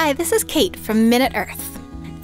Hi, this is Kate from MinuteEarth.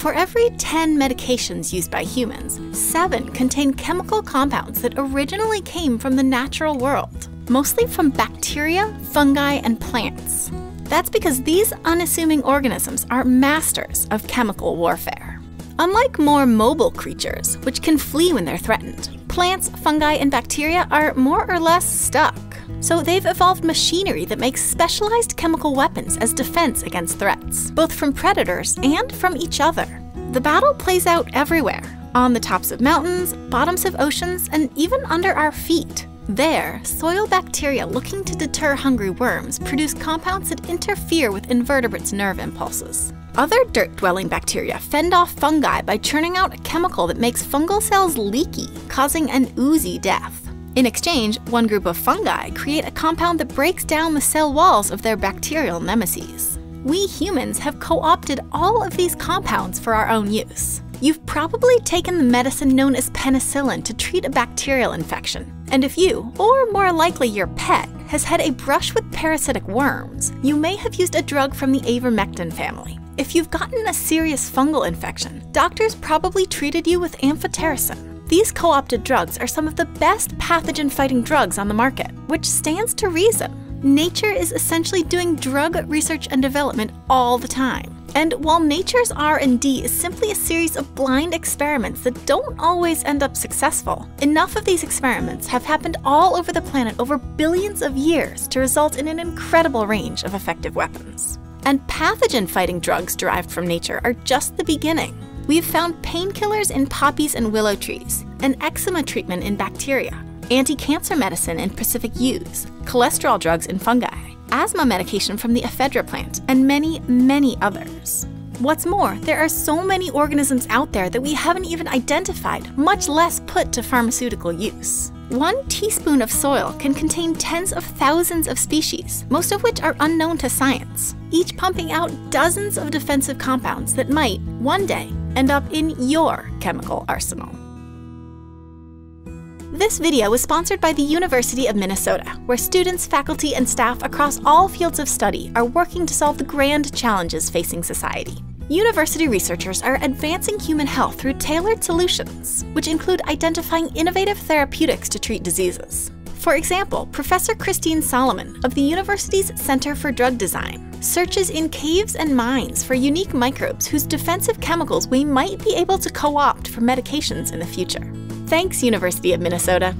For every 10 medications used by humans, 7 contain chemical compounds that originally came from the natural world, mostly from bacteria, fungi, and plants. That's because these unassuming organisms are masters of chemical warfare. Unlike more mobile creatures, which can flee when they're threatened, plants, fungi, and bacteria are more or less stuck. So they've evolved machinery that makes specialized chemical weapons as defense against threats, both from predators and from each other. The battle plays out everywhere, on the tops of mountains, bottoms of oceans, and even under our feet. There, soil bacteria looking to deter hungry worms produce compounds that interfere with invertebrates' nerve impulses. Other dirt-dwelling bacteria fend off fungi by churning out a chemical that makes fungal cells leaky, causing an oozy death. In exchange, one group of fungi create a compound that breaks down the cell walls of their bacterial nemeses. We humans have co-opted all of these compounds for our own use. You've probably taken the medicine known as penicillin to treat a bacterial infection. And if you, or more likely your pet, has had a brush with parasitic worms, you may have used a drug from the avermectin family. If you've gotten a serious fungal infection, doctors probably treated you with amphotericin. These co-opted drugs are some of the best pathogen-fighting drugs on the market, which stands to reason. Nature is essentially doing drug research and development all the time. And while nature's R&D is simply a series of blind experiments that don't always end up successful, enough of these experiments have happened all over the planet over billions of years to result in an incredible range of effective weapons. And pathogen-fighting drugs derived from nature are just the beginning. We've found painkillers in poppies and willow trees, an eczema treatment in bacteria, anti-cancer medicine in Pacific yews, cholesterol drugs in fungi, asthma medication from the ephedra plant, and many, many others. What's more, there are so many organisms out there that we haven't even identified, much less put to pharmaceutical use. 1 teaspoon of soil can contain tens of thousands of species, most of which are unknown to science, each pumping out dozens of defensive compounds that might, one day, end up in your chemical arsenal. This video was sponsored by the University of Minnesota, where students, faculty, and staff across all fields of study are working to solve the grand challenges facing society. University researchers are advancing human health through tailored solutions, which include identifying innovative therapeutics to treat diseases. For example, Professor Christine Solomon of the university's Center for Drug Design searches in caves and mines for unique microbes whose defensive chemicals we might be able to co-opt for medications in the future. Thanks, University of Minnesota.